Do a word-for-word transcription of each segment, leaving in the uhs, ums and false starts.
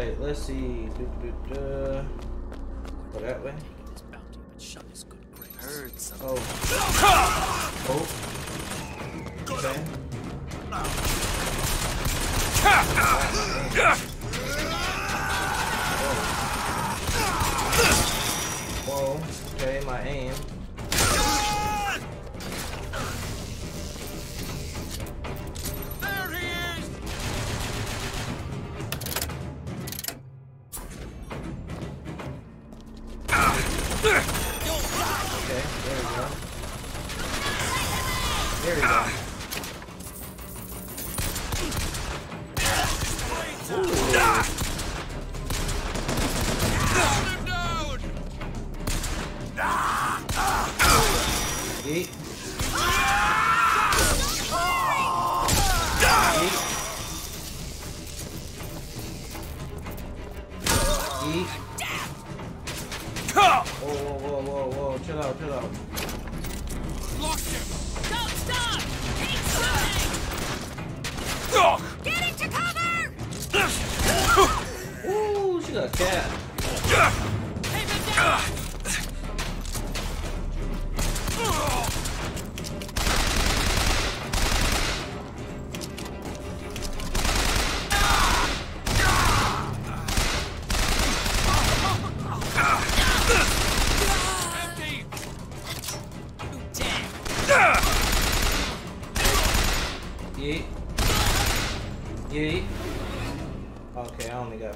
Alright, let's see. Da-da-da. Go that way. Oh. Oh. Okay. Whoa. Whoa. Okay, my aim.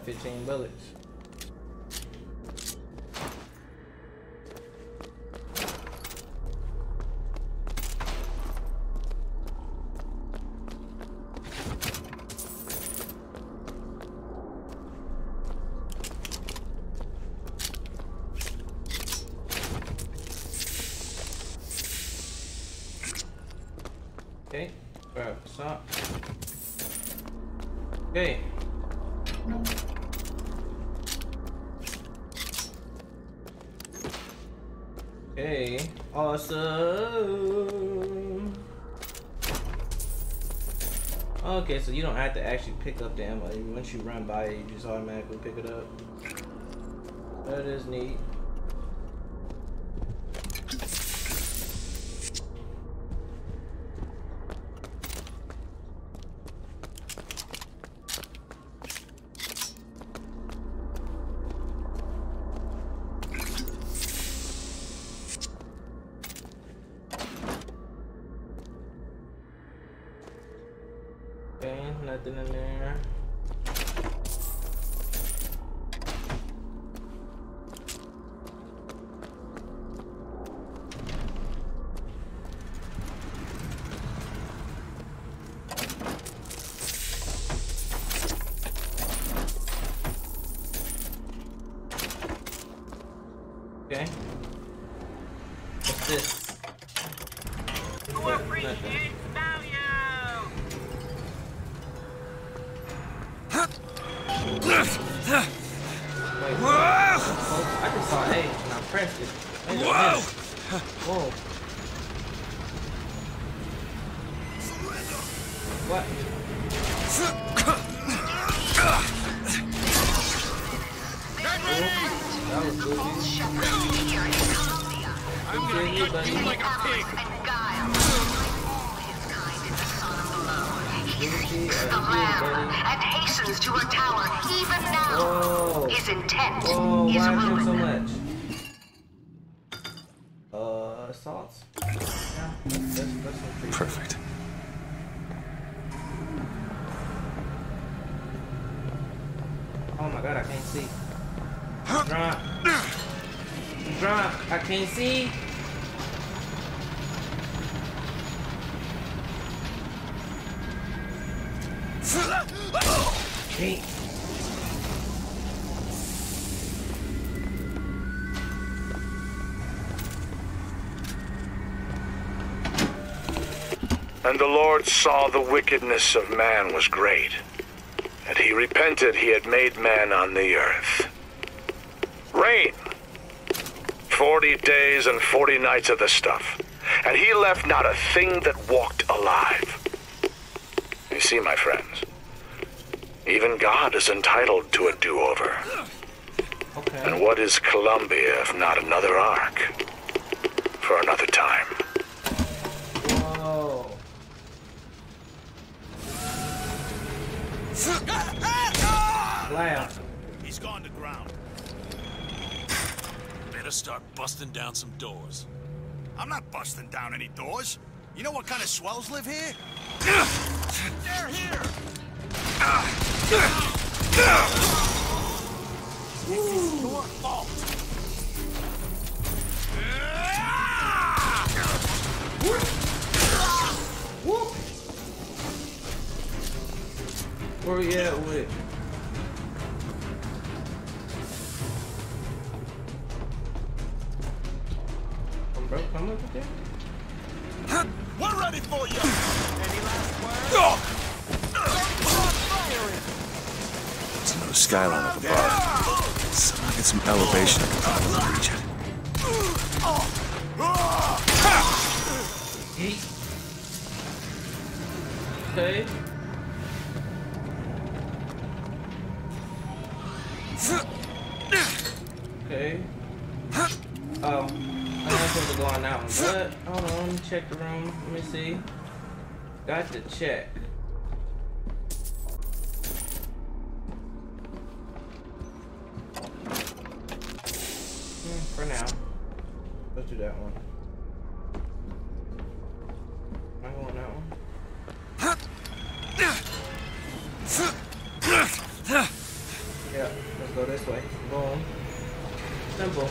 fifteen bullets. Okay, grab the sock. Okay. Okay, awesome. Okay, so you don't have to actually pick up the ammo. Once you run by it, you just automatically pick it up. That is neat. Nothing in there. Okay. What's this? You appreciate value. I just saw A and I pressed it. And whoa! Whoa. What? That was good. I'm gonna eat you like a pig. The lamb and hastens to her tower even now. Whoa. His intent Whoa, is ruin. So much. Uh, assaults. Yeah, that's, that's, that's perfect. Oh my god, I can't see. I'm drunk. I'm drunk. I can't see. Hey. And the Lord saw the wickedness of man was great, and he repented he had made man on the earth. Rain, forty days and forty nights of the stuff, and he left not a thing that walked alive. You see, my friends, Even God is entitled to a do-over. Okay. And what is Columbia if not another arc? For another time. Whoa. Wow. He's gone to ground. Better start busting down some doors. I'm not busting down any doors. You know what kind of swells live here? They're here. It's your fault. Where are we at with? I'm broke. I'm over there. We're ready for you! Any last words? Uh, uh, There's another skyline up above. So I get some elevation at the top of the region. Okay. Okay. Oh. I'm not supposed to go on that one, but hold on, let me check the room. Let me see. Got to check. Mm, for now. Let's do that one. Am I going on that one? Yeah, let's go this way. Boom. Simple.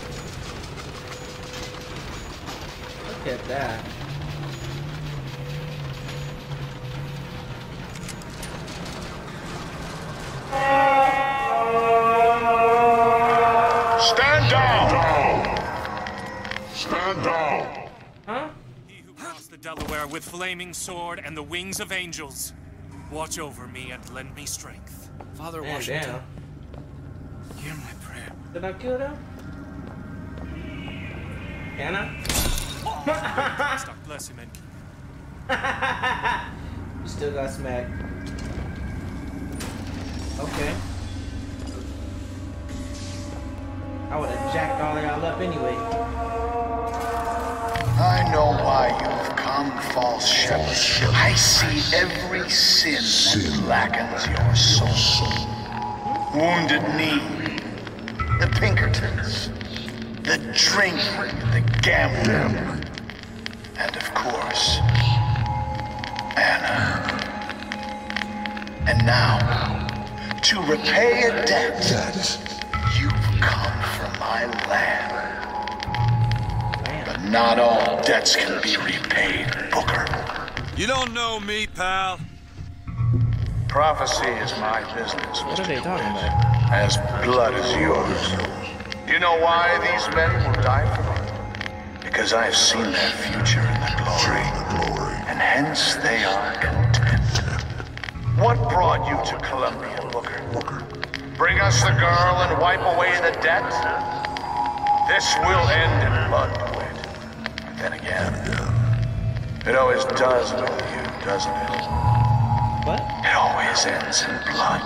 Look at that. Stand down! Stand down! Huh? He who crossed the Delaware with flaming sword and the wings of angels. Watch over me and lend me strength. Father Man, Washington, damn. Hear my prayer. Did I kill them? Can I? Stop, bless him, you still got smacked. Okay. I would have jacked all y'all up anyway. I know why you've come, false shepherd. I see every sin that blackens your soul. Wounded Knee, the Pinkertons, the drink, the gambler. And of course, Anna. And now, to repay a debt, you've come from my land. But not all debts can be repaid, Booker. You don't know me, pal. Prophecy is my business, Mister Dewitt, as blood is yours. You know why these men will die for me? Because I have seen their future in the glory, and hence they are content. What brought you to Columbia, Booker? Bring us the girl and wipe away the debt? This will end in blood, Dewitt. Then again, it always does with you, doesn't it? What? It always ends in blood.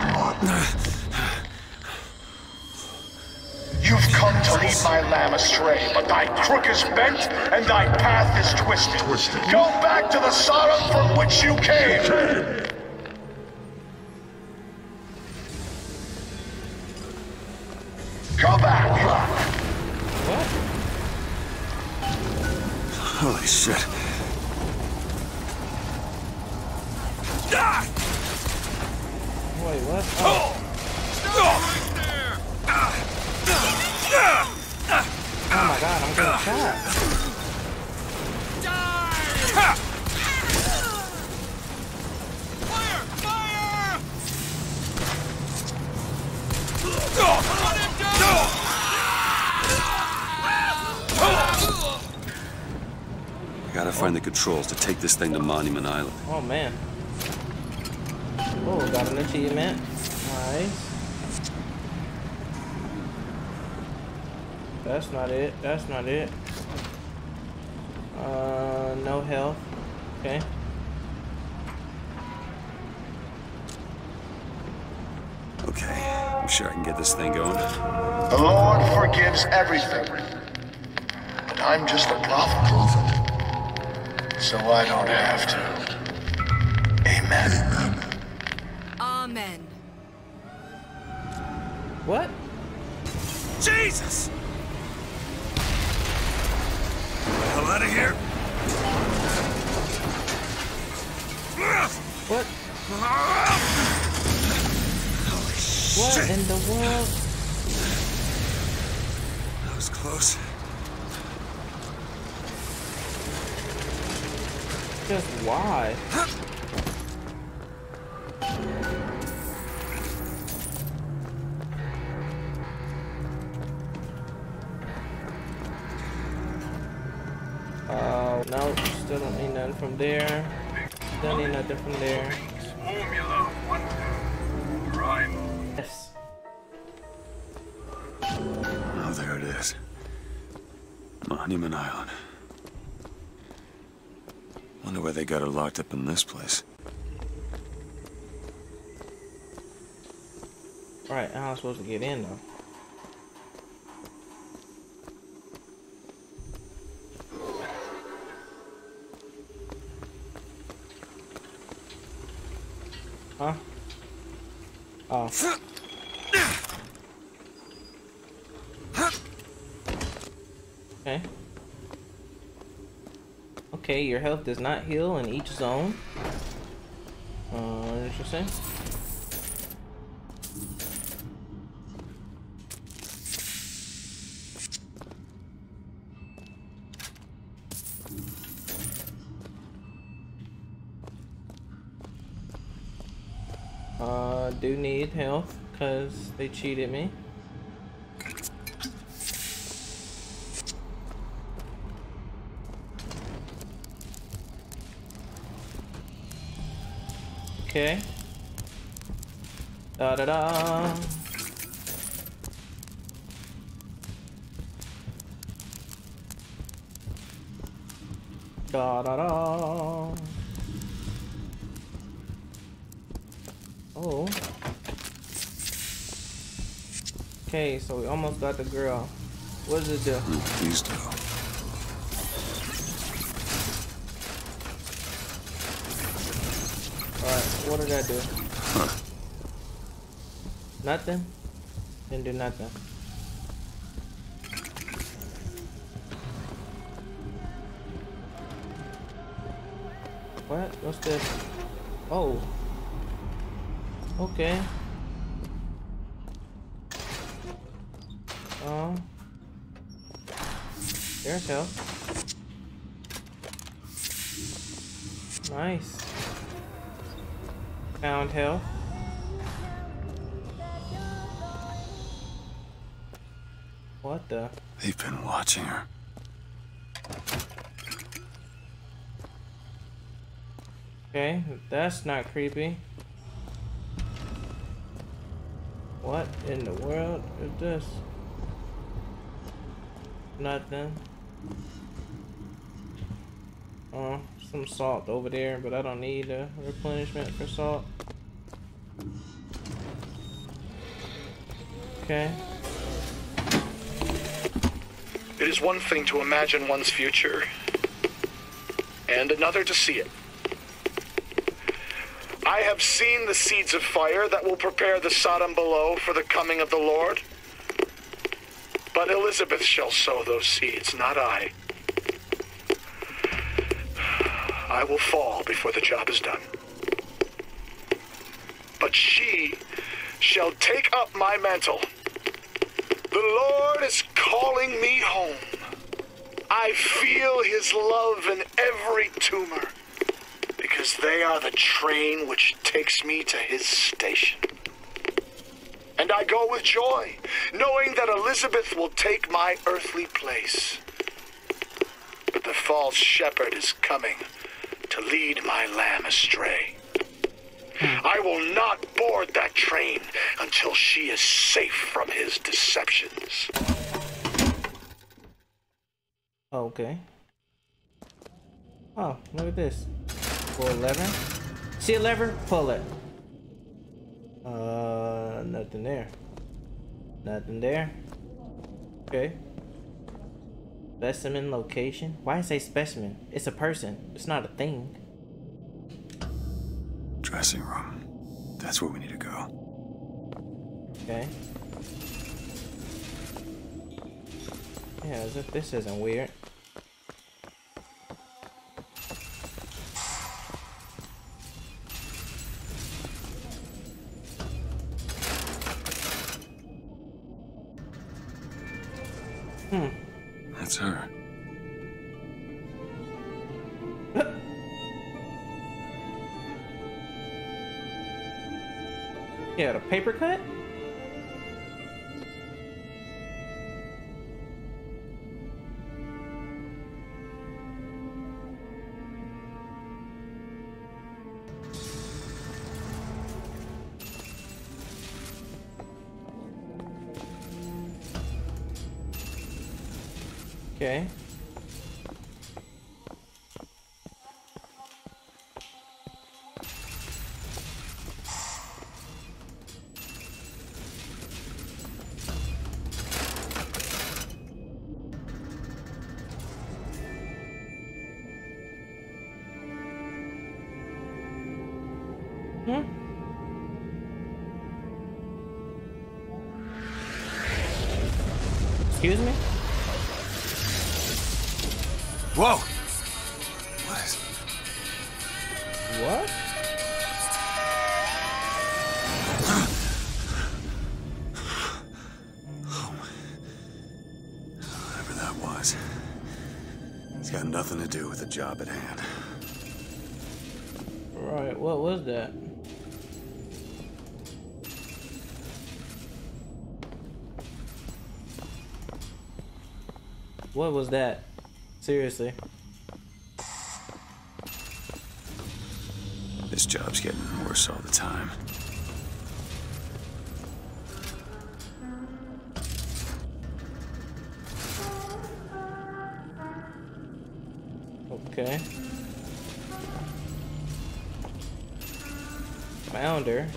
You've come to lead my lamb astray, but thy crook is bent and thy path is twisted. twisted. Go back to the Sodom from which you came. Go back. What? Holy shit. Die! Wait, what? Oh. Oh. Oh my god, I'm gonna die. Die! Fire! Fire! Let him go! I gotta find the controls to take this thing to Monument Island. Oh man. Oh, got an achievement. Nice. That's not it. That's not it. Uh, no health. Okay. Okay, I'm sure I can get this thing going. The Lord forgives everything, but I'm just a prophet, so I don't have to. Amen. Amen. What? Jesus! Hell out of here! What? Holy shit! What in the world? That was close. Just why? Uh, no, still don't need nothing from there. Don't need nothing from there. Yes. Oh, there it is. Monument Island. Wonder why they got her locked up in this place. Right, how am I supposed to get in though? Huh? Oh. Okay. Okay, your health does not heal in each zone. Uh, interesting. Do need health because they cheated me. Okay. Da da da. Da da da. Oh. Okay, so we almost got the girl. What does it do? Please do. Alright, what did I do? Huh. Nothing? Didn't do nothing. What? What's this? Oh. Okay. Um. There's health. Nice. Found health. What the? They've been watching her. Okay, that's not creepy. What in the world is this? Nothing. Oh, some salt over there, but I don't need a replenishment for salt. Okay. It is one thing to imagine one's future, and another to see it. I have seen the seeds of fire that will prepare the Sodom below for the coming of the Lord. But Elizabeth shall sow those seeds, not I. I will fall before the job is done. But she shall take up my mantle. The Lord is calling me home. I feel his love in every tumor. Because they are the train which takes me to his station. And I go with joy, knowing that Elizabeth will take my earthly place. But the false shepherd is coming to lead my lamb astray. I will not board that train until she is safe from his deceptions. Okay. Oh, look at this. Pull a lever. See a lever? Pull it. Uh, nothing there. Nothing there. Okay. Specimen location. Why is it specimen? It's a person. It's not a thing. Dressing room. That's where we need to go. Okay. Yeah, as if this isn't weird. Her. Yeah, the paper cut? Okay. Hmm? Excuse me? Whoa! What is... What? Oh my... Whatever that was... It's got nothing to do with the job at hand. Right, what was that? What was that? Seriously. This job's getting worse all the time. Okay. Found her.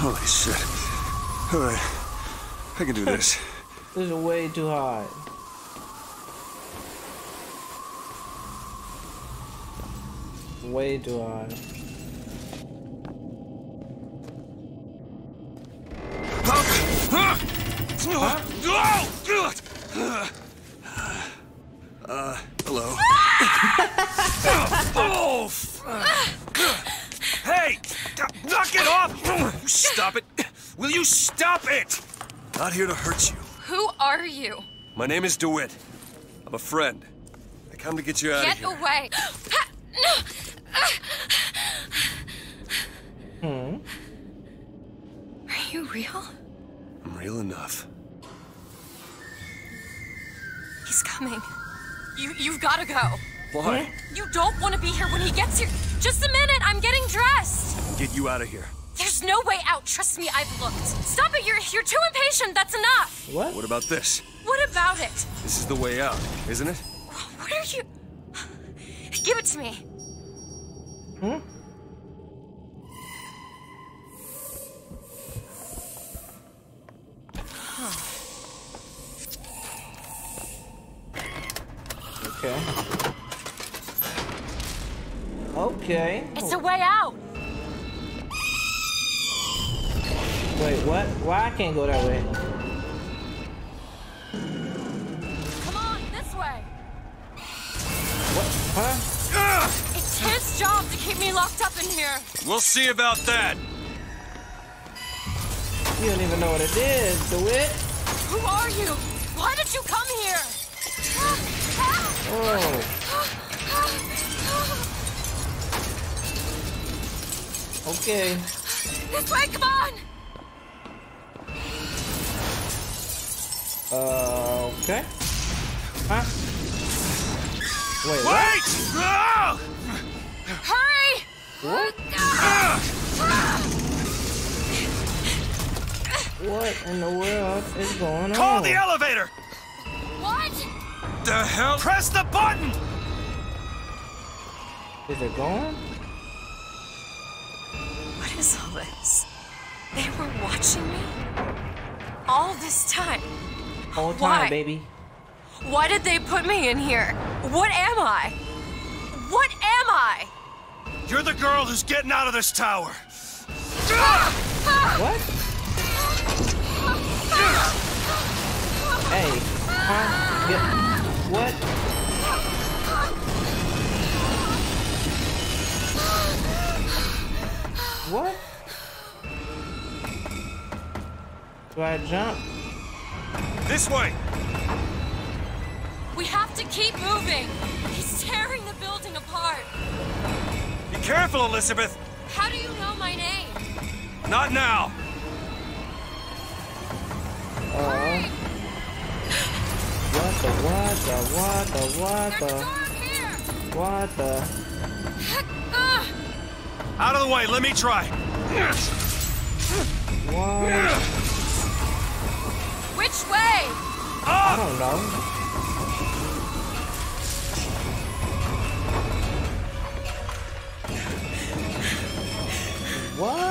Holy shit. Alright. I can do this. This is way too high. Way too high. Uh, hello. Oh, hey! Knock it off! You stop it! Will you stop it? Not here to hurt you. Who are you? My name is DeWitt. I'm a friend. I come to get you out of here. Get away! Hmm? Are you real? I'm real enough. He's coming. You, you've got to go. Why? You don't want to be here when he gets here. Just a minute, I'm getting dressed. I'll get you out of here. There's no way out. Trust me, I've looked. Stop it, you're, you're too impatient. That's enough. What? What about this? What about it? This is the way out, isn't it? What are you... Give it to me. Hmm? Okay. Okay. It's a way out. Wait, what? Why I can't go that way? Come on, this way. What? Huh? It's his job to keep me locked up in here. We'll see about that. You don't even know what it is, DeWitt. Who are you? Why did you come here? Oh. Okay. This way, come on. Uh, okay. Huh? Wait. Wait! What? No! Hurry! What? What in the world is going on? Call the elevator. What? the hell? Press the button! Is it going? What is all this? They were watching me? All this time? All time, Why? baby. Why did they put me in here? What am I? What am I? You're the girl who's getting out of this tower. What? Hey. Huh? Yep. What? What? Do I jump? This way. We have to keep moving. He's tearing the building apart. Be careful, Elizabeth. How do you know my name? Not now. Uh, what the, what the, what the, what the, what the? Out of the way, let me try. What? Which way? I don't know. What? What?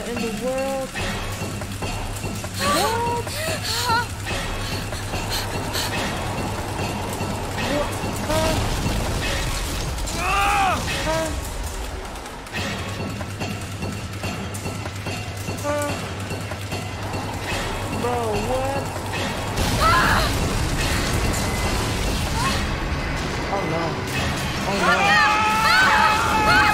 In the world. What? Bro, what? Oh no. Oh no. What?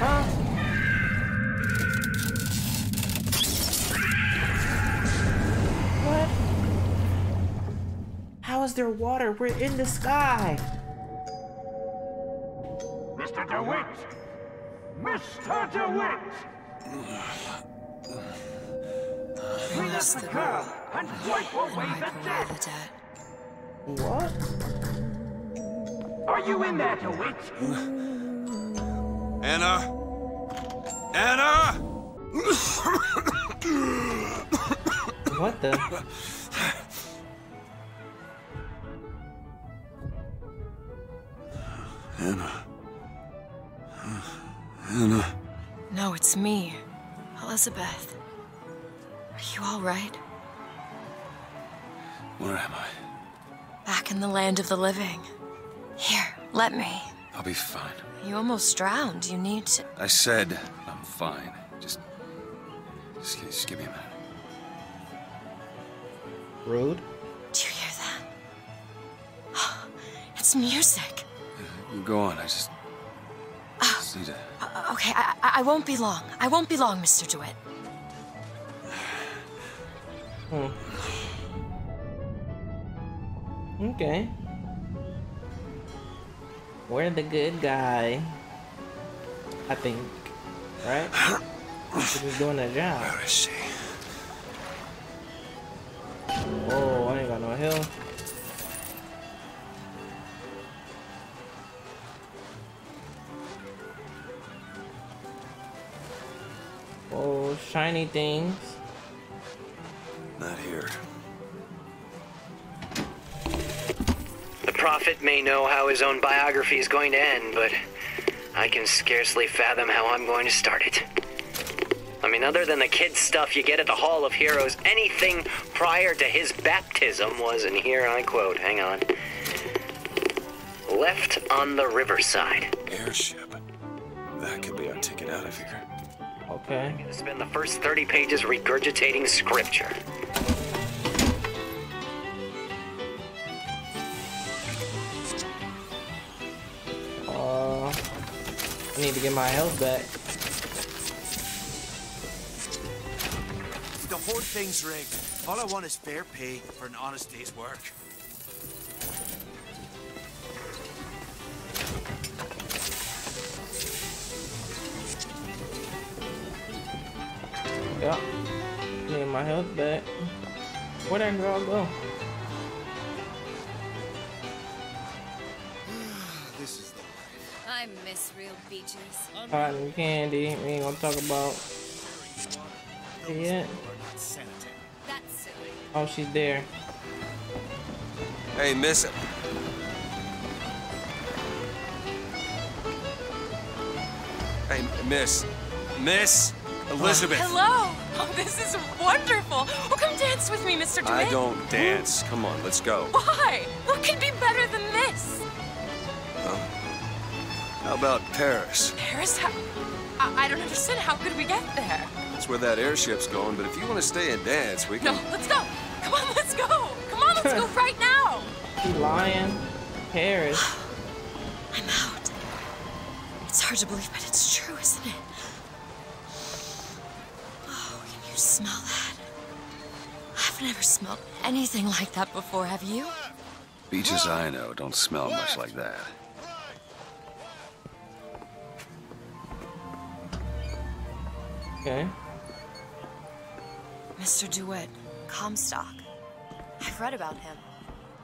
Huh? What? How is there water? We're in the sky. Mister DeWitt! Mister DeWitt! Clean up the girl and wipe away the debt. What? Are you in there, DeWitt? Anna? Anna? What the? Anna. Anna. No, it's me, Elizabeth. Are you all right? Where am I? Back in the land of the living. Here, let me. I'll be fine. You almost drowned. You need to... I said I'm fine. Just... Just, just give me a minute. Rude? Do you hear that? Oh, it's music. Uh, go on. I just... Uh, just need to... Uh, okay, I, I won't be long. I won't be long, Mister DeWitt. Hmm. Okay. We're the good guy. I think. Right? She was doing that job. Where is she? Oh, I ain't got no hill. Oh, shiny things. Not here. The prophet may know how his own biography is going to end, but I can scarcely fathom how I'm going to start it. I mean, other than the kids' stuff you get at the Hall of Heroes, anything prior to his baptism was, and here I quote, hang on, left on the riverside. Airship? That could be our ticket out of here. Okay. I'm gonna spend the first thirty pages regurgitating scripture. Uh, I need to get my health back. The whole thing's rigged. All I want is fair pay for an honest day's work. Yep. Need my health back. Where did that girl go? This is the life. I miss real beaches. Cotton candy. We ain't gonna talk about it yet. Oh, she's there. Hey, miss it. Hey, miss. Miss? Elizabeth. Hello. Oh, this is wonderful. Oh, come dance with me, Mister Dewitt. I don't dance. Come on, let's go. Why? What could be better than this? Well, how about Paris? Paris? How, I, I don't understand. How could we get there? That's where that airship's going, but if you want to stay and dance, we can... No, let's go. Come on, let's go. Come on, let's go right now. Lion. Paris. I'm out. It's hard to believe, but it's true, isn't it? Smell that? I've never smelled anything like that before, have you? Beaches I know don't smell much like that. Okay. Mister Dewitt, Comstock. I've read about him.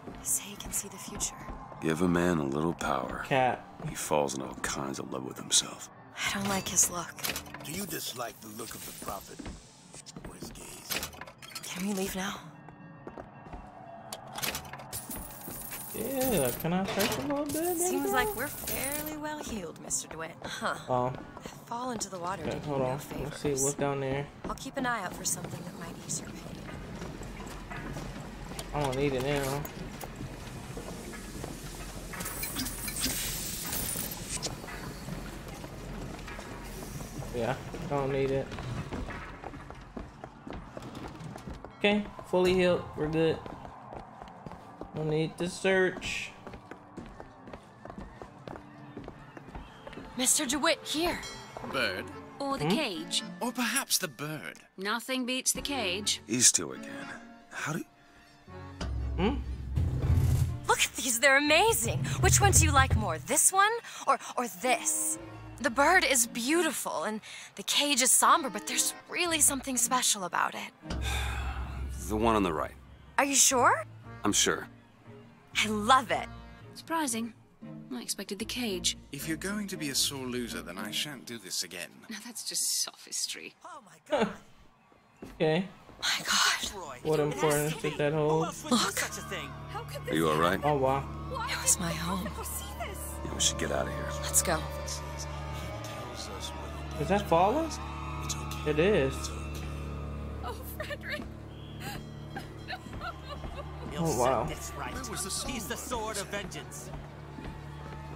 They say he can see the future. Give a man a little power. Cat. He falls in all kinds of love with himself. I don't like his look. Do you dislike the look of the prophet? Can we leave now? Yeah, can I search a little bit? Seems now? like we're fairly well healed, Mister Dewitt. Huh. Oh. Fall into the water. Okay, hold on. No Let's see what's down there. I'll keep an eye out for something that might ease your pain. I don't need it now. Yeah, don't need it. Okay, fully healed. We're good. No need to search. Mister Dewitt, here. Bird. Or the hmm? cage. Or perhaps the bird. Nothing beats the cage. These two again. How do you... Hmm? Look at these. They're amazing. Which one do you like more? This one or, or this? The bird is beautiful and the cage is somber, but there's really something special about it. The one on the right. Are you sure? I'm sure. I love it. Surprising. I expected the cage. If you're going to be a sore loser, then I shan't do this again. Now that's just sophistry. Oh my god. Okay. My god. What importance did that hold? Look. Are you all right? Oh wow. It was my home. Yeah, we should get out of here. Let's go. Is that falling? Okay. It is. Okay. Oh, Frederick. Oh wow. He's the sword of vengeance.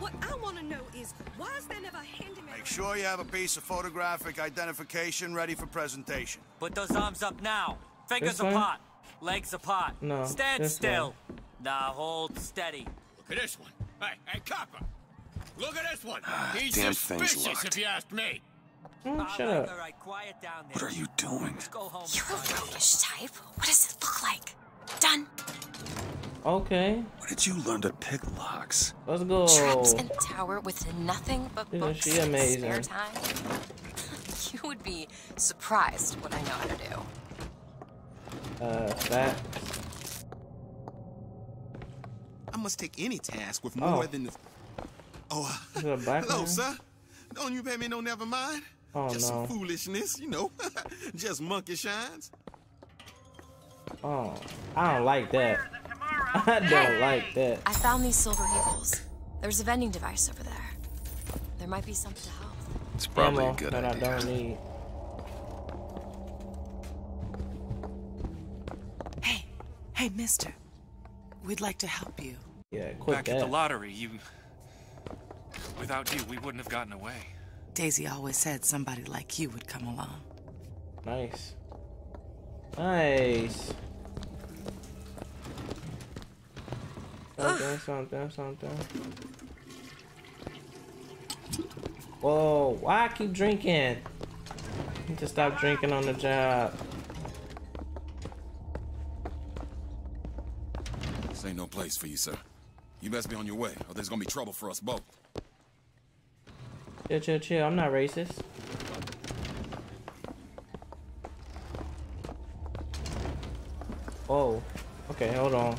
What I want to know is why is there never handyman? Make sure you have a piece of photographic identification ready for presentation. Put those arms up now. Fingers apart. Legs apart. No. Stand still. Now hold steady. Look at this one. Hey, hey, copper. Look at this one. Ah, He's damn suspicious locked. if you ask me. Oh, shut up. All right, quiet down there. What are you doing? You're a roguish type. What does it look like? Done. Okay. Where did you learn to pick locks? Let's go. Traps and tower with nothing but books Isn't she amazing? and spare time. You would be surprised what I know how to do. Uh, that. I must take any task with more oh. than the. Oh. Is that a black Hello, man? sir. Don't you pay me no never mind. Oh, Just no. some foolishness, you know. Just monkey shines. Oh, I don't like that. I don't like that. I found these silver needles. There's a vending device over there. There might be something to help. It's probably Ammo a good that idea. I don't need. Hey, hey, mister. We'd like to help you. Yeah, quit Back that. at the lottery, you... Without you, we wouldn't have gotten away. Daisy always said somebody like you would come along. Nice. Nice. Something, something, something. Whoa, why I keep drinking? I need to stop drinking on the job. This ain't no place for you, sir. You best be on your way, or there's gonna be trouble for us both. Chill, chill, chill. I'm not racist. Whoa. Okay, hold on.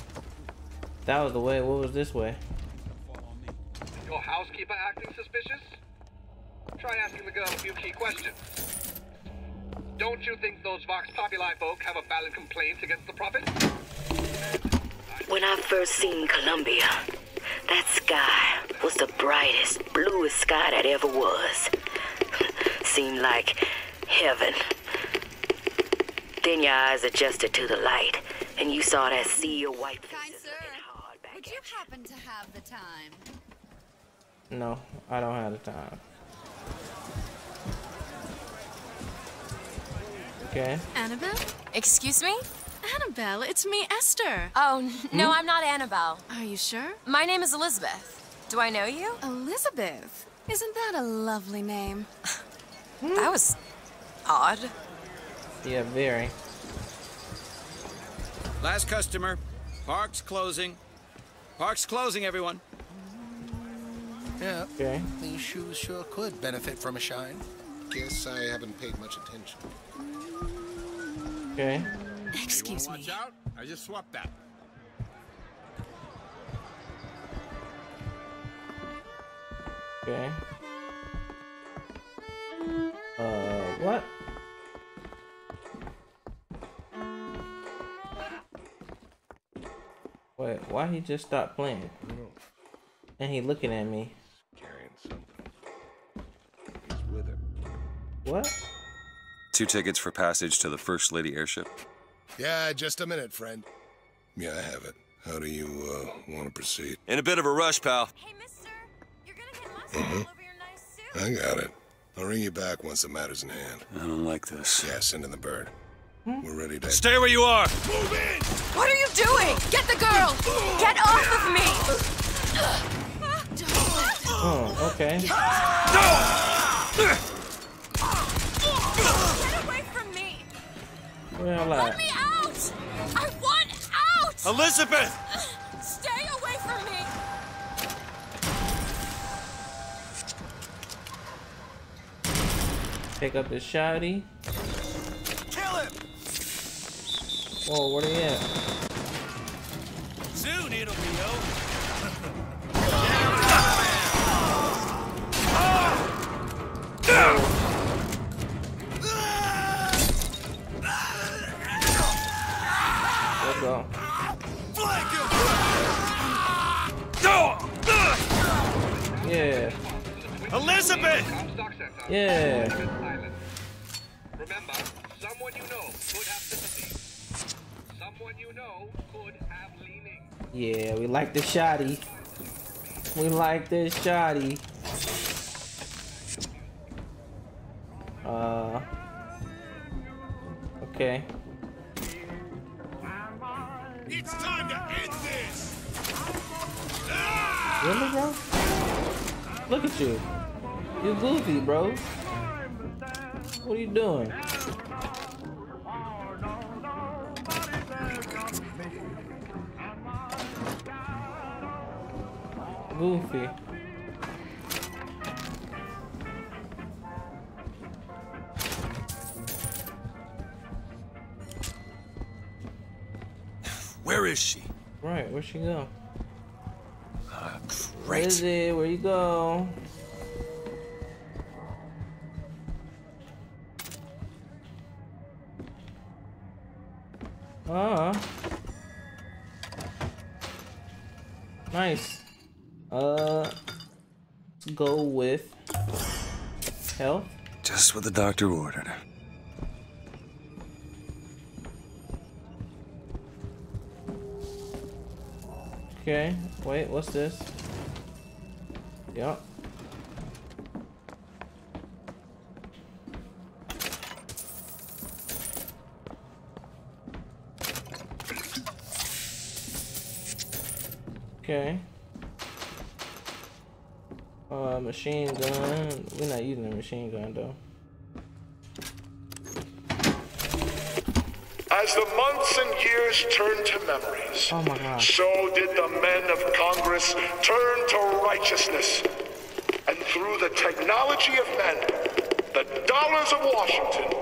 That was the way. What was this way? Your housekeeper acting suspicious? Try asking the girl a few key questions. Don't you think those Vox Populi folk have a valid complaint against the Prophet? When I first seen Columbia, that sky was the brightest, bluest sky that ever was. Seemed like heaven. Then your eyes adjusted to the light, and you saw that sea of white faces. Would you happen to have the time? No, I don't have the time. Okay. Annabelle? Excuse me? Annabelle, it's me, Esther. Oh, no, mm? I'm not Annabelle. Are you sure? My name is Elizabeth. Do I know you? Elizabeth? Isn't that a lovely name? Mm. That was odd. Yeah, very. Last customer. Park's closing. Park's closing, everyone. Yeah, okay. These shoes sure could benefit from a shine. Guess I haven't paid much attention. Okay. Excuse me. Watch out. I just swapped that. Okay. Uh, what? Wait, why he just stopped playing? And he looking at me. Carrying something. He's with her. What? Two tickets for passage to the First Lady airship. Yeah, just a minute, friend. Yeah, I have it. How do you uh, want to proceed? In a bit of a rush, pal. Hey, mister, you're gonna get lost all over your nice suit. I got it. I'll ring you back once the matter's in hand. I don't like this. Yeah, send in the bird. Hmm? We're ready to. Stay where you are. Move in. What are you doing? Get the girl. Get off of me. Oh, okay. Get away from me! Where am I? Let me out! I want out! Elizabeth! Stay away from me! Pick up the shotty. Kill him! Whoa, where are you at? Soon it'll be over. Let's go. Yeah. Elizabeth. Yeah. Remember, someone you know could have sympathy. Someone you know could have leaning. Yeah, we like the shotty. We like this shotty. Uh, okay. It's time to end this. Really, bro? Look at you. You goofy, bro. What are you doing? Goofy. Where is she? Right, where'd she go? Ah, great. Lizzie, where you go? Ah. Nice. Uh, let's go with health. Just what the doctor ordered. Okay, wait, what's this? Yep. Okay. Uh, machine gun. We're not using a machine gun though. As the months and years turned to memories, oh my God, so did the men of Congress turn to righteousness. And through the technology of men, the dollars of Washington,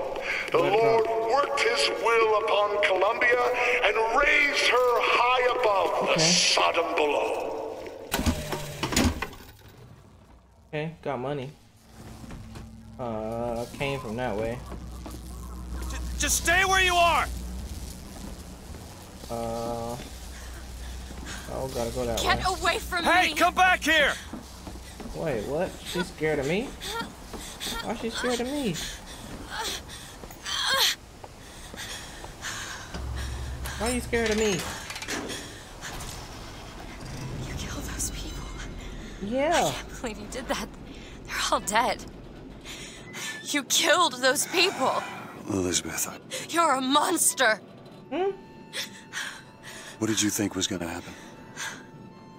the Lord worked his will upon Columbia and raised her high above okay. the Sodom below. Okay, got money. Uh, came from that way. Just stay where you are! Uh... Oh, gotta go that way. Get away from me! Hey, come back here! Wait, what? She's scared of me? Why is she scared of me? Why are you scared of me? You killed those people. Yeah. I can't believe you did that. They're all dead. You killed those people. Elizabeth, I... You're a monster. Hmm? What did you think was going to happen?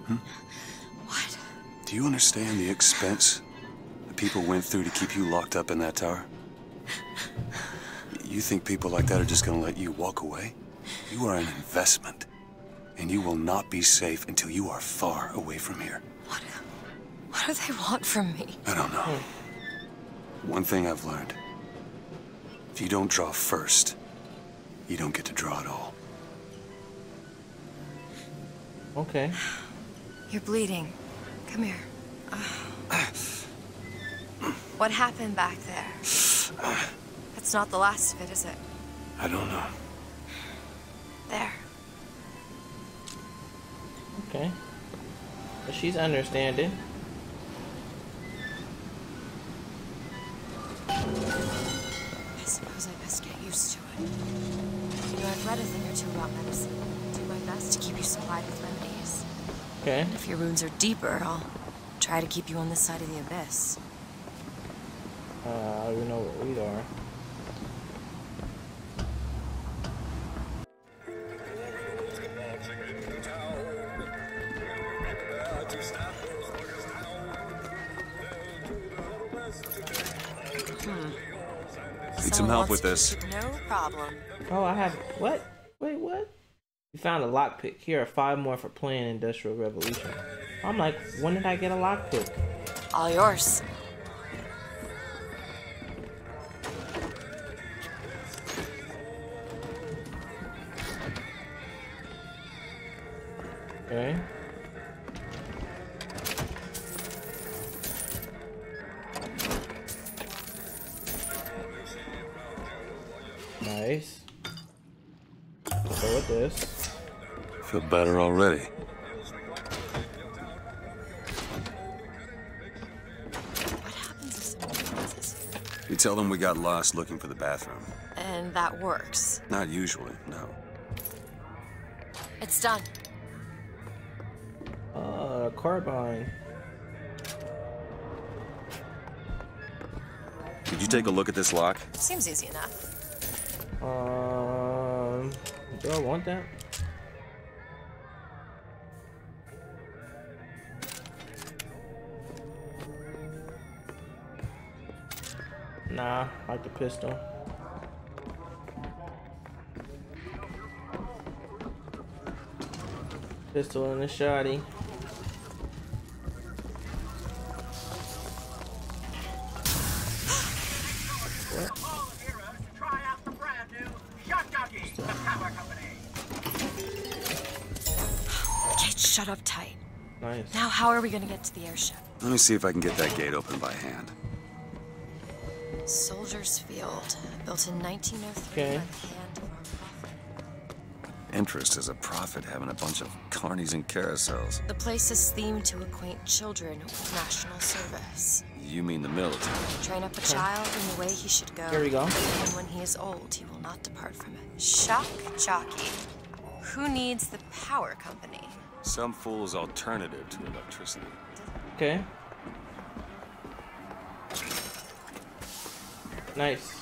Hmm? What? Do you understand the expense that people went through to keep you locked up in that tower? You think people like that are just going to let you walk away? You are an investment, and you will not be safe until you are far away from here. What, what do they want from me? I don't know. One thing I've learned. If you don't draw first, you don't get to draw at all. Okay. You're bleeding. Come here. Oh. What happened back there? That's not the last of it, is it? I don't know. There. Okay. But she's understanding. I suppose I best get used to it. You know, I've read a thing or two about medicine. I'll do my best to keep you supplied with remedies. Okay. And if your wounds are deeper, I'll try to keep you on this side of the abyss. Uh, we know what we are. Help with this. No problem. Oh, I have what? Wait, what? You found a lockpick. Here are five more for playing Industrial Revolution. I'm like, when did I get a lockpick? All yours. Okay. Nice. Go with this. Feel better already. What happens if we tell them we got lost looking for the bathroom? And that works? Not usually, no. It's done. Uh, carbine. Could you take a look at this lock? Seems easy enough. Um, do I want that? Nah, I like the pistol. Pistol and the shotty. Shut up tight. Nice. Now how are we gonna get to the airship? Let me see if I can get that gate open by hand. Soldier's Field, built in nineteen oh three okay. by the hand of our prophet. Interest is a prophet having a bunch of carnies and carousels. The place is themed to acquaint children with national service. You mean the military? Train up a okay. child in the way he should go. Here we go. And when he is old, he will not depart from it. Shock Jockey. Who needs the power company? Some fool's alternative to electricity. Okay. Nice.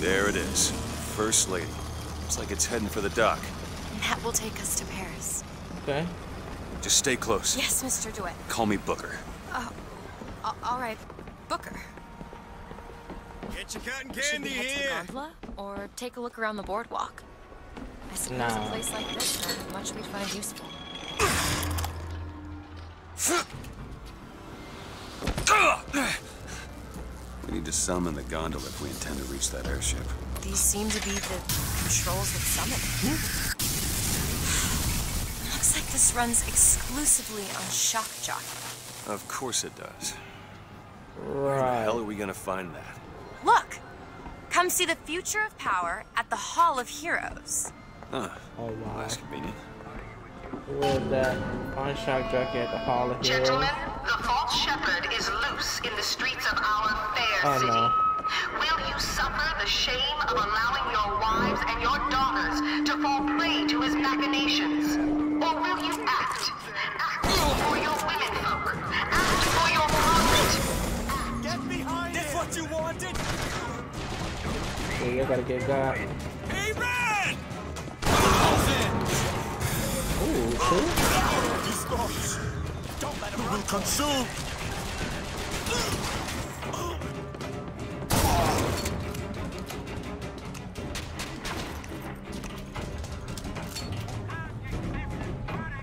There it is. First Lady. Looks like it's heading for the dock. And that will take us to Paris. Okay. Just stay close. Yes, Mister DeWitt. Call me Booker. Oh, all right, Booker. Get your cotton candy here. Should we head to Gondola or take a look around the boardwalk? I suppose no. a place like this not much we'd find useful. We need to summon the gondola if we intend to reach that airship. These seem to be the controls that summon it. Hmm? Looks like this runs exclusively on Shock Jockey. Of course it does. Right. Where the hell are we gonna find that? Look! Come see the future of power at the Hall of Heroes. Huh. Oh, wow. That's convenient. With that on Shock Jockey at the Hall of Heroes. Gentlemen, the false shepherd is loose in the streets of our fair oh, city. No. Will you suffer the shame of allowing your wives and your daughters to fall prey to his machinations? Or will you act? Act for your womenfolk. Act for your profit. Act. Get behind! That's what you wanted? Okay, you gotta get that. Amen! Ooh, cool. Don't let him consume.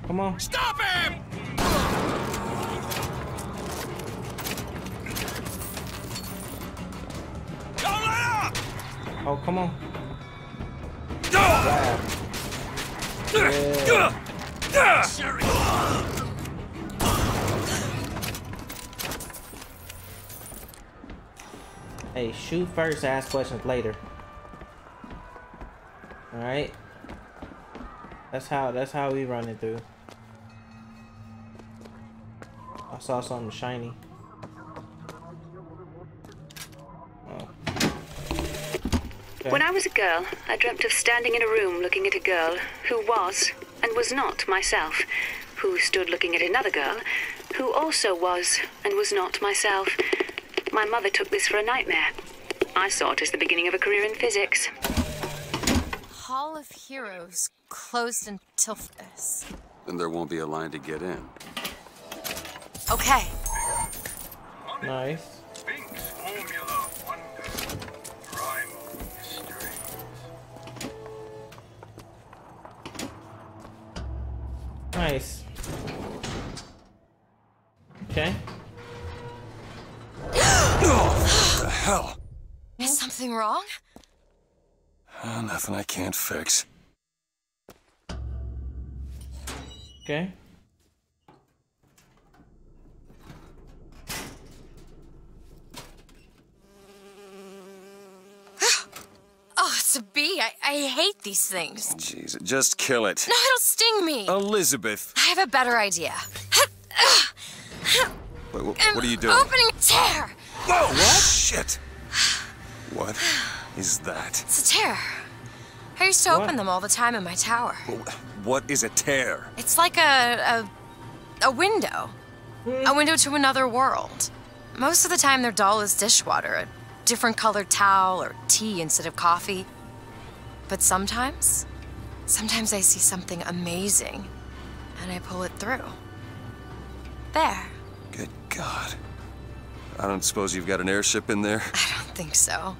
Come on. Stop him! Don't let up! Oh, come on. Yeah. Uh, hey, shoot first, ask questions later. All right, that's how that's how we run it through. I saw something shiny. Oh. Okay. When I was a girl, I dreamt of standing in a room looking at a girl who was. And was not myself, who stood looking at another girl, who also was and was not myself. My mother took this for a nightmare. I saw it as the beginning of a career in physics. Hall of Heroes closed until this. Then there won't be a line to get in. Okay. Nice. Nice. Okay. What the hell? Is something wrong? Uh, nothing I can't fix. Okay. A bee. I, I hate these things. Jeez, just kill it. No, it'll sting me. Elizabeth. I have a better idea. Wait, what, what are you doing? Opening a tear. Whoa, what? Shit. What is that? It's a tear. I used to what? open them all the time in my tower. What is a tear? It's like a, a, a window. Mm. A window to another world. Most of the time they're dull as dishwater. A different colored towel or tea instead of coffee. But sometimes, sometimes I see something amazing, and I pull it through. There. Good God. I don't suppose you've got an airship in there? I don't think so.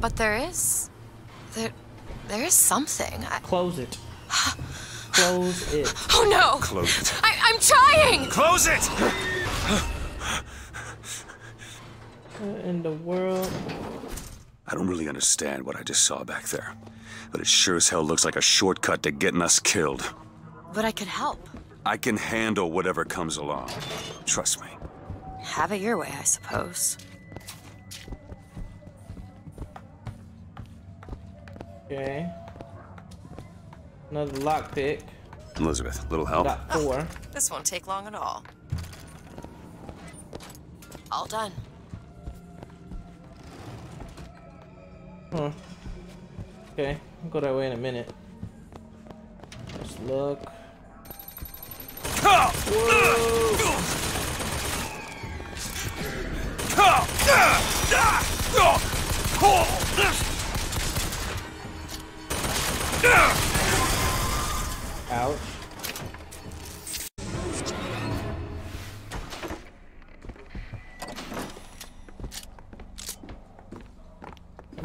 But there is... There, there is something. I... Close it. Close it. Oh, no! Close it. I, I'm trying! Close it! What in the world? I don't really understand what I just saw back there, but it sure as hell looks like a shortcut to getting us killed. But I could help. I can handle whatever comes along. Trust me. Have it your way, I suppose. Okay. Another lockpick. Elizabeth, little help? Got four. Oh, this won't take long at all. All done. Huh. Okay, I'll go that way in a minute. Let's look. Whoa.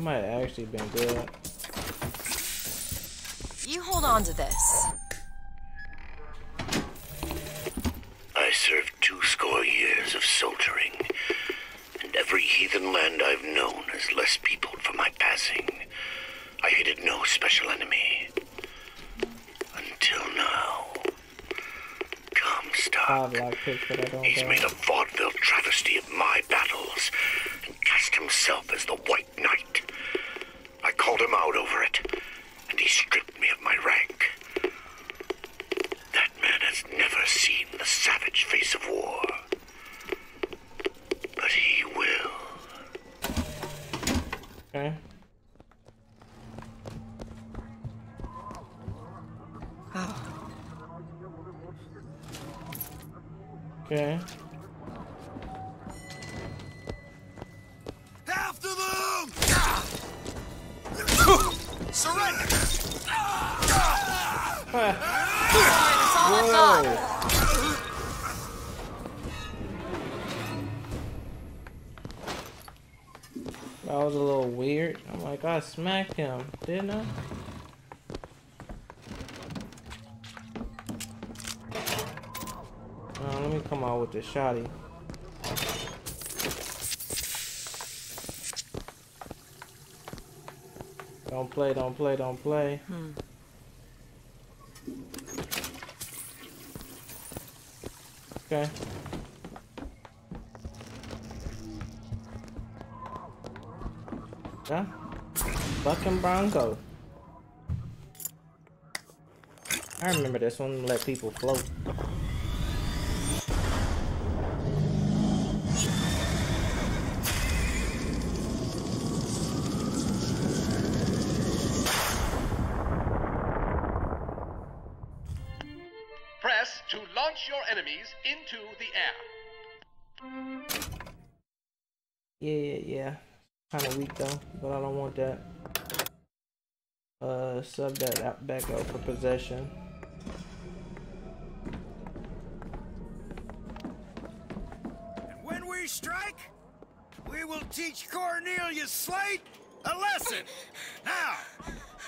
might have actually been good. You hold on to this. I served two score years of soldiering, and every heathen land I've known is less peopled for my passing. I hated no special enemy. Until now. Comstock. He's made a vaudeville travesty of my battles and cast himself as the White Knight. I called him out over it, and he stripped me of my rank. That man has never seen the savage face of war. But he will. Okay. Okay. After them! Surrender! That was a little weird. I'm like, I smacked him, didn't I? Come on with the shotty. Don't play, don't play, don't play. Hmm. Okay. Yeah. Bucking Bronco. I remember this one. Let people float. But I don't want that. Uh, sub that out back out for possession. And when we strike, we will teach Cornelius Slate a lesson. Now,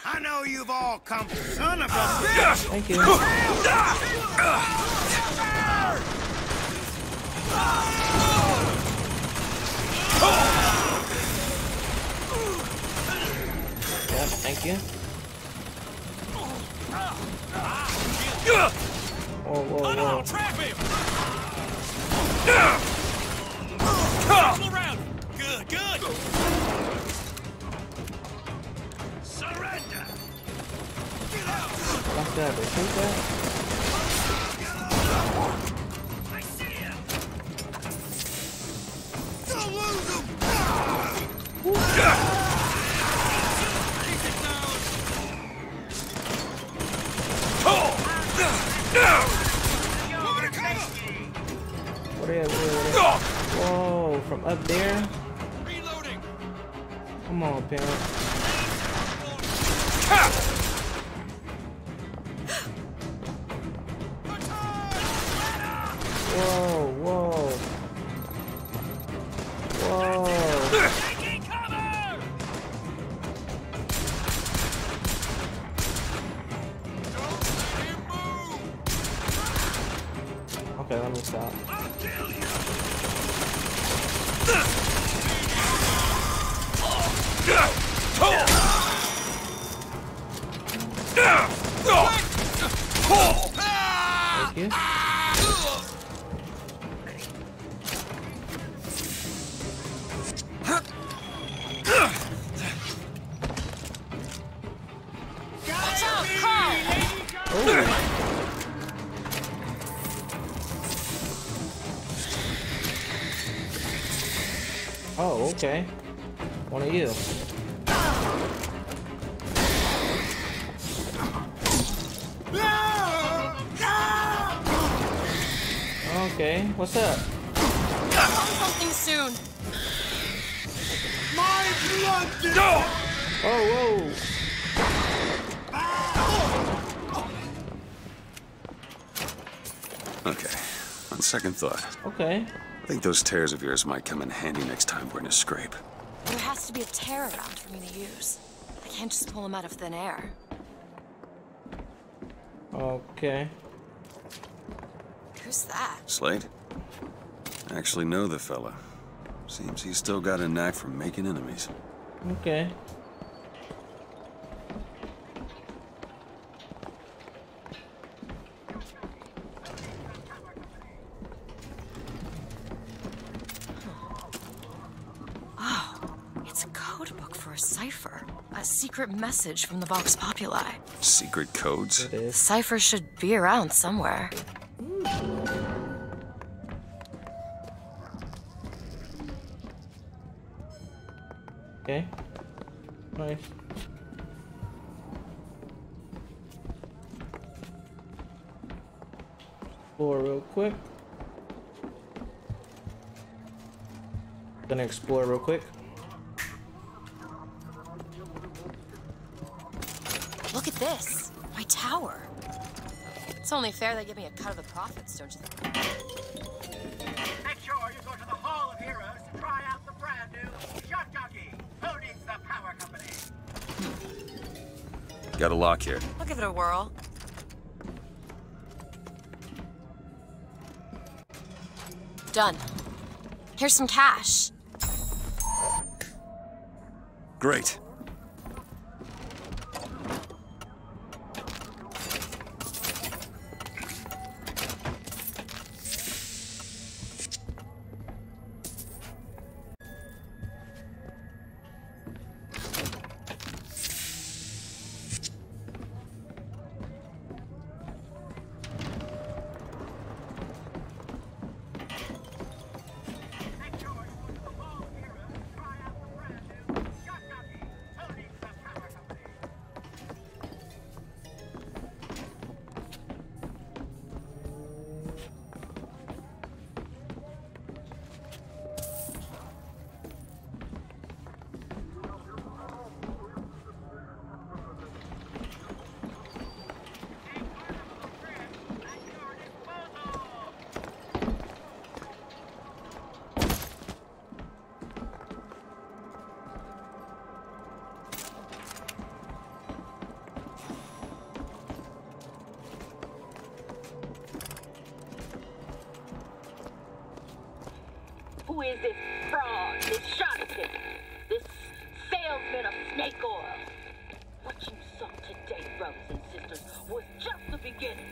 I know you've all come to son of a uh, bitch. Thank you. Uh, uh, uh, Thank you. Whoa, whoa, whoa. Trap him. Good, good. Surrender. Get out. What's that? Shoot that. I see him. Don't lose him. Yeah. Whoa, from up there? Reloading. Come on, Pimp. Whoa, whoa. Whoa. Taking cover. Don't let him move. Okay, let me stop. Okay, one of you. Okay, what's up? Something soon. My blood. No. Oh, whoa. Okay, on second thought. Okay. I think those tears of yours might come in handy next time we're in a scrape. There has to be a tear around for me to use. I can't just pull him out of thin air. Okay. Who's that? Slate? I actually know the fella. Seems he's still got a knack for making enemies. Okay. Message from the Vox Populi. Secret codes? The cipher should be around somewhere. Okay. Nice. Explore real quick. Gonna explore real quick. Look at this, my tower. It's only fair they give me a cut of the profits, don't you think? Make sure you go to the Hall of Heroes to try out the brand new Shock Jockey. Who needs the power company? Got a lock here. I'll give it a whirl. Done. Here's some cash. Great. Who is this fraud, this charlatan, this salesman of snake oil? What you saw today, brothers and sisters, was just the beginning.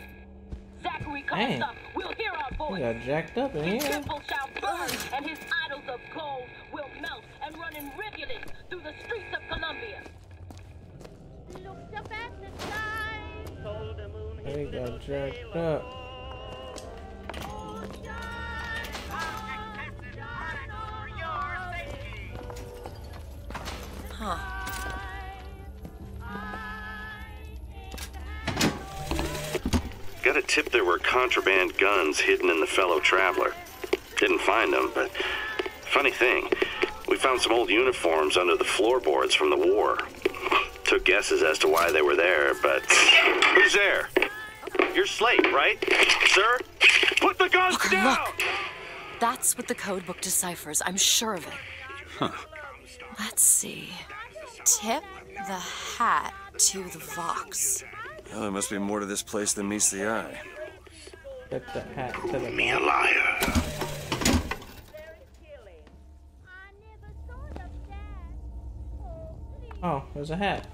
Zachary Comstock will hear our voice. Got jacked up in his here. Temple shall burn, and his idols of gold will melt and run in rivulets through the streets of Columbia. Looked up at the sky, told the moon he got jacked up. Tip there were contraband guns hidden in the fellow traveler. Didn't find them, but funny thing, we found some old uniforms under the floorboards from the war. Took guesses as to why they were there, but who's there? You're Slate, right? Sir? Put the guns Booker, down! Look. That's what the code book deciphers, I'm sure of it. Huh. Let's see. Tip the hat to the Vox. Well, there must be more to this place than meets the eye. Tip the hat to the Vox. Me a liar. Oh, there's a hat.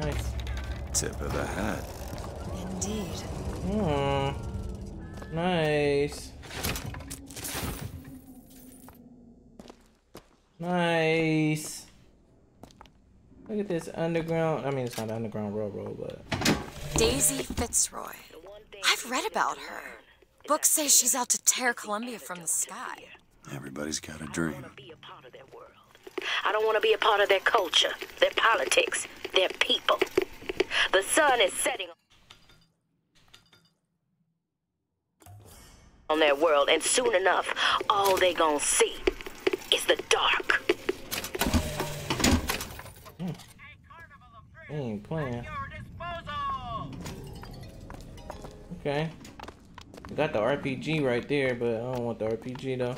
Nice. Tip of the hat. Indeed. Oh, nice. Nice. Look at this underground. I mean, it's not an underground railroad, but. Daisy Fitzroy. I've read about her. Books say she's out to tear Columbia from the sky. Everybody's got a dream. I don't want to be a part of their culture, their politics, their people. The sun is setting on their world, and soon enough, all they gonna see is the dark. Mm. They ain't playing. Okay, we got the R P G right there, but I don't want the R P G though.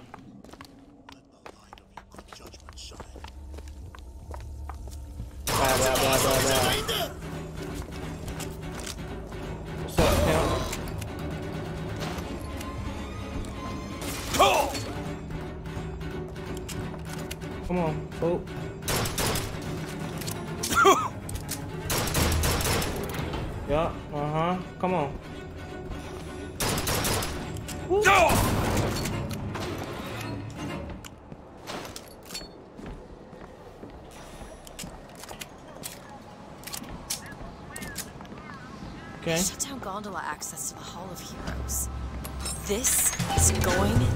Come on. Oh. Yeah. Uh-huh. Come on. Woo. No! Okay. Shut down gondola access to the Hall of Heroes. This is going to be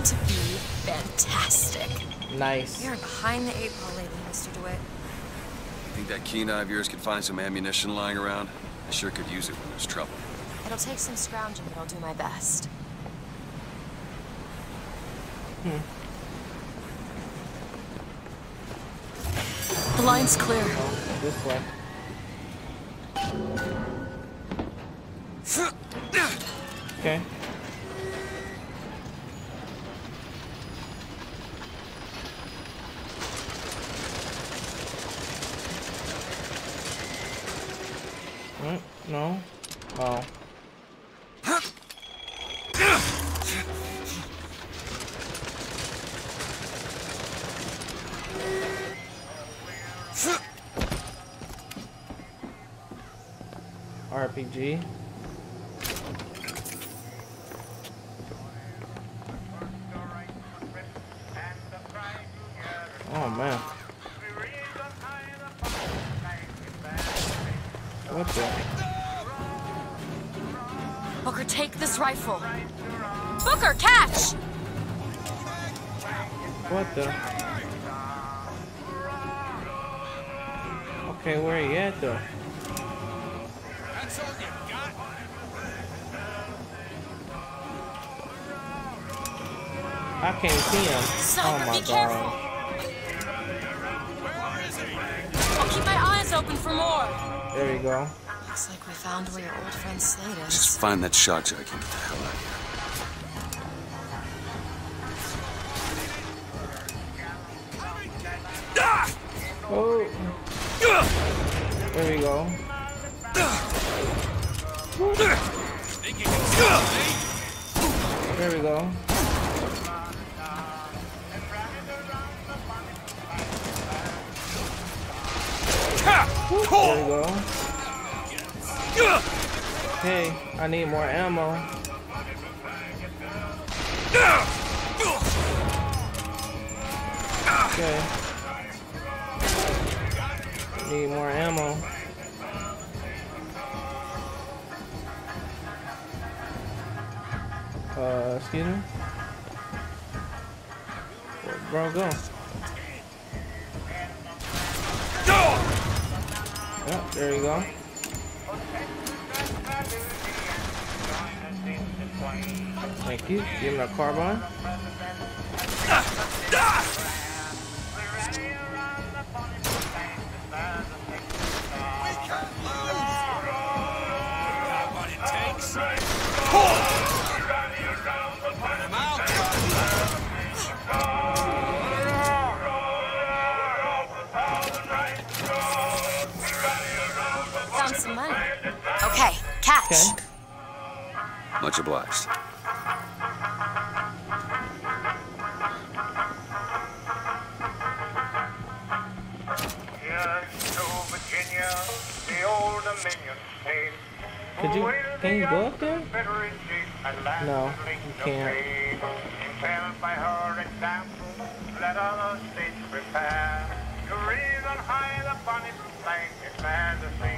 fantastic. Nice. You're behind the eight ball lately, Mister DeWitt. You think that keen eye of yours could find some ammunition lying around? I sure could use it when there's trouble. It'll take some scrounging, but I'll do my best. Hmm. The line's clear. Oh, this way. Okay. Mm, no. Oh. R P G. Oh man. What the? Booker, take this rifle. Booker, catch! What the? Okay, where are you at though? That's all you got. I can't see him. Sniper, oh my be careful. God. Open for more. There you go. Looks like we found where your old friend Slate is. Just find that shock jockey and get the hell out of here. Oh. There you go. There we go. There we go. Hey, I need more ammo. Okay. Need more ammo. Uh, excuse me? Bro, go. Yep, there you go. Thank you. Give him a carbine. Okay, catch. Okay. Much obliged. Could you, can you go up there? No, you can't. Impelled by her example, let other states prepare. To reason high the bonnet flank, declare the same.